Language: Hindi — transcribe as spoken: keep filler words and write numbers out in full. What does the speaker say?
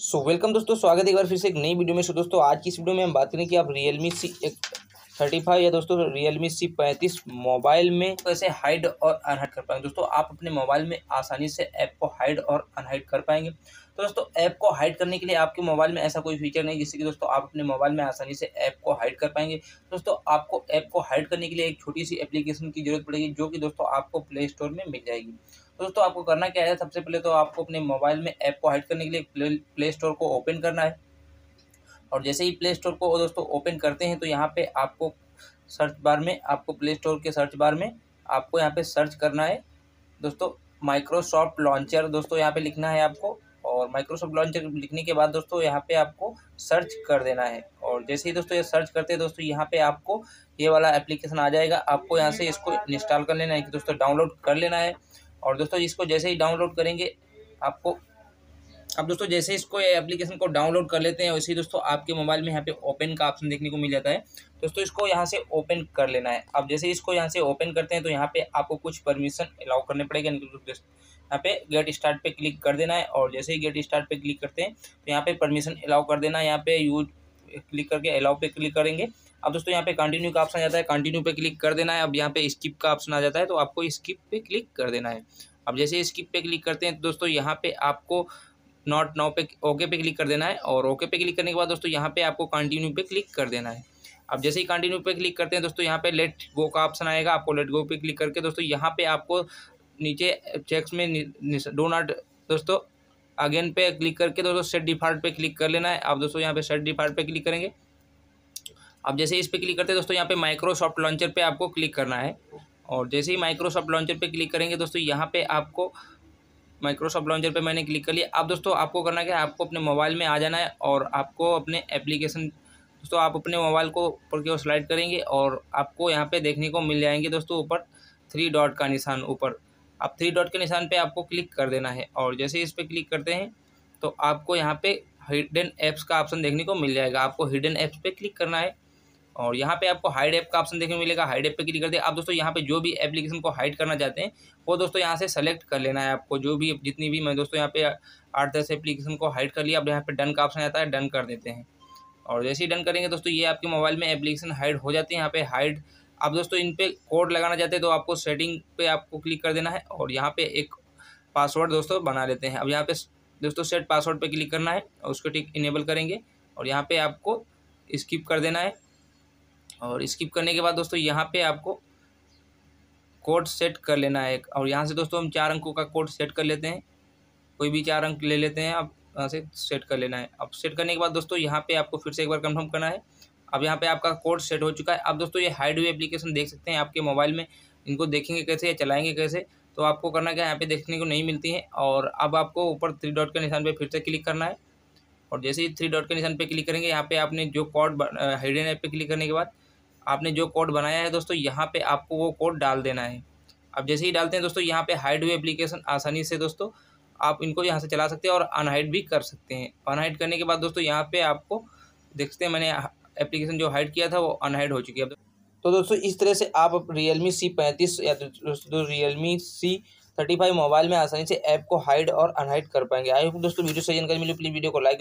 सो so, वेलकम दोस्तों, स्वागत है एक बार फिर से एक नई वीडियो में। सो so, दोस्तों आज की इस वीडियो में हम बात करें कि आप Realme C थर्टी फाइव या दोस्तों Realme C पैंतीस मोबाइल में कैसे हाइड और अनहाइड कर पाएंगे। दोस्तों आप अपने मोबाइल में आसानी से ऐप को हाइड और अनहाइड कर पाएंगे। तो दोस्तों ऐप को हाइड करने के लिए आपके मोबाइल में ऐसा कोई फीचर नहीं जिससे कि दोस्तों आप अपने मोबाइल में आसानी से ऐप को हाइड कर पाएंगे। दोस्तों आपको ऐप को हाइड करने के लिए एक छोटी सी एप्लीकेशन की जरूरत पड़ेगी, जो कि दोस्तों आपको प्ले स्टोर में मिल जाएगी। दोस्तों आपको करना क्या है, सबसे पहले तो आपको अपने मोबाइल में ऐप को हाइड करने के लिए प्ले, प्ले स्टोर को ओपन करना है। और जैसे ही प्ले स्टोर को दोस्तों ओपन करते हैं तो यहाँ पे आपको सर्च बार में आपको प्ले स्टोर के सर्च बार में आपको यहाँ पे सर्च करना है दोस्तों माइक्रोसॉफ्ट लॉन्चर। दोस्तों यहाँ पे लिखना है आपको, और माइक्रोसॉफ्ट लॉन्चर लिखने के बाद दोस्तों यहाँ पे आपको सर्च कर देना है। और जैसे ही दोस्तों ये सर्च करते हैं दोस्तों यहाँ पे आपको ये वाला एप्लीकेशन आ जाएगा। आपको यहाँ से इसको इंस्टॉल कर लेना है, दोस्तों डाउनलोड कर लेना है। और दोस्तों इसको जैसे ही डाउनलोड करेंगे आपको अब दोस्तों जैसे ही इसको एप्लीकेशन को डाउनलोड कर लेते हैं, वैसे ही दोस्तों आपके मोबाइल में यहाँ पे ओपन का ऑप्शन देखने को मिल जाता है। दोस्तों इसको यहाँ से ओपन कर लेना है। अब जैसे ही इसको यहाँ से ओपन करते हैं तो यहाँ पे आपको कुछ परमिशन अलाउ करने पड़ेगा। यहाँ पे गेट स्टार्ट पे क्लिक कर देना है, और जैसे ही गेट स्टार्ट पे क्लिक करते हैं तो यहाँ पे परमिशन अलाउ कर देना है। यहाँ पे यूज क्लिक करके अलाउ पे क्लिक करेंगे। अब दोस्तों यहाँ पे कंटिन्यू का ऑप्शन आ जाता है, कंटिन्यू पे क्लिक कर देना है। अब यहाँ पे स्किप का ऑप्शन आ जाता है, तो आपको स्किप पे क्लिक कर देना है। अब जैसे ही स्किप पे क्लिक करते हैं तो दोस्तों यहाँ पे आपको नॉट नाउ पे ओके पे क्लिक कर देना है। और ओके पे क्लिक करने के बाद दोस्तों यहाँ पे आपको कंटिन्यू पे क्लिक कर देना है। अब जैसे ही कंटिन्यू पे क्लिक करते हैं दोस्तों यहाँ पे लेट गो का ऑप्शन आएगा। आपको लेट गो पे क्लिक करके दोस्तों यहाँ पे आपको नीचे चेक्स में डो नॉट दोस्तों अगेन पे क्लिक करके दोस्तों सेट डिफॉल्ट पे क्लिक कर लेना है। आप दोस्तों यहाँ पे सेट डिफॉल्ट पे क्लिक करेंगे। अब जैसे इस पर क्लिक करते हैं दोस्तों यहाँ पे माइक्रोसॉफ्ट लॉन्चर पे आपको क्लिक करना है। और जैसे ही माइक्रोसॉफ्ट लॉन्चर पे क्लिक करेंगे दोस्तों यहाँ पे आपको माइक्रोसॉफ्ट लॉन्चर पे मैंने क्लिक कर लिया। अब दोस्तों आपको करना क्या है, आपको अपने मोबाइल में आ जाना है और आपको अपने एप्लीकेशन दोस्तों आप अपने मोबाइल को ऊपर की ओर स्लाइड करेंगे और आपको यहाँ पे देखने को मिल जाएंगे दोस्तों ऊपर थ्री डॉट का निशान। ऊपर आप थ्री डॉट के निशान पे आपको क्लिक कर देना है। और जैसे इस पर क्लिक करते हैं तो आपको यहाँ पे हिडन ऐप्स का ऑप्शन देखने को मिल जाएगा। आपको हिडन ऐप्स पे क्लिक करना है और यहाँ पे आपको हाइड ऐप का ऑप्शन देखने को मिलेगा। हाइड ऐप पे क्लिक कर दिया। आप दोस्तों यहाँ पे जो भी एप्लीकेशन को हाइड करना चाहते हैं वो दोस्तों यहाँ से सेलेक्ट कर लेना है। आपको जो भी जितनी भी मैं दोस्तों यहाँ पे आठ दस एप्लीकेशन को हाइड कर लिया। अब यहाँ पे डन का ऑप्शन आता है, डन कर देते हैं। और जैसे ही डन करेंगे दोस्तों ये आपके मोबाइल में एप्लीकेशन हाइड हो जाती है। यहाँ पे हाइड आप दोस्तों इन पर कोड लगाना चाहते हैं तो आपको सेटिंग पे आपको क्लिक कर देना है और यहाँ पे एक पासवर्ड दोस्तों बना लेते हैं। अब यहाँ पे दोस्तों सेट पासवर्ड पे क्लिक करना है और उसको टिक इनेबल करेंगे और यहाँ पे आपको स्किप कर देना है। और स्किप करने के बाद दोस्तों यहाँ पे आपको कोड सेट कर लेना है। और यहाँ से दोस्तों हम चार अंकों का कोड सेट कर लेते हैं, कोई भी चार अंक ले लेते हैं। अब यहाँ से सेट कर लेना है। अब सेट करने के बाद दोस्तों यहाँ पे आपको फिर से एक बार कंफर्म करना है। अब यहाँ पे आपका कोड सेट हो चुका है। अब दोस्तों ये हाइड हुई एप्लीकेशन देख सकते हैं आपके मोबाइल में, इनको देखेंगे कैसे या चलाएँगे कैसे, तो आपको करना क्या है, यहाँ पर देखने को नहीं मिलती है। और अब आपको ऊपर थ्री डॉट के निशान पर फिर से क्लिक करना है। और जैसे ही थ्री डॉट के निशान पर क्लिक करेंगे यहाँ पर आपने जो कोड हिडन ऐप पर क्लिक करने के बाद आपने जो कोड बनाया है दोस्तों यहाँ पे आपको वो कोड डाल देना है। अब जैसे ही डालते हैं दोस्तों यहाँ पे हाइड हुई एप्लीकेशन आसानी से दोस्तों आप इनको यहाँ से चला सकते हैं और अनहाइड भी कर सकते हैं। अनहाइड करने के बाद दोस्तों यहाँ पे आपको देखते हैं मैंने एप्लीकेशन जो हाइड किया था वो अनहाइड हो चुकी है। तो दोस्तों इस तरह से आप Realme C पैंतीस या दोस्तों Realme C thirty five mobile में आसानी से ऐप को हाइड और अनहाइड कर पाएंगे। आई होप दोस्तों वीडियो से जानकारी मिली, प्लीज़ वीडियो को लाइक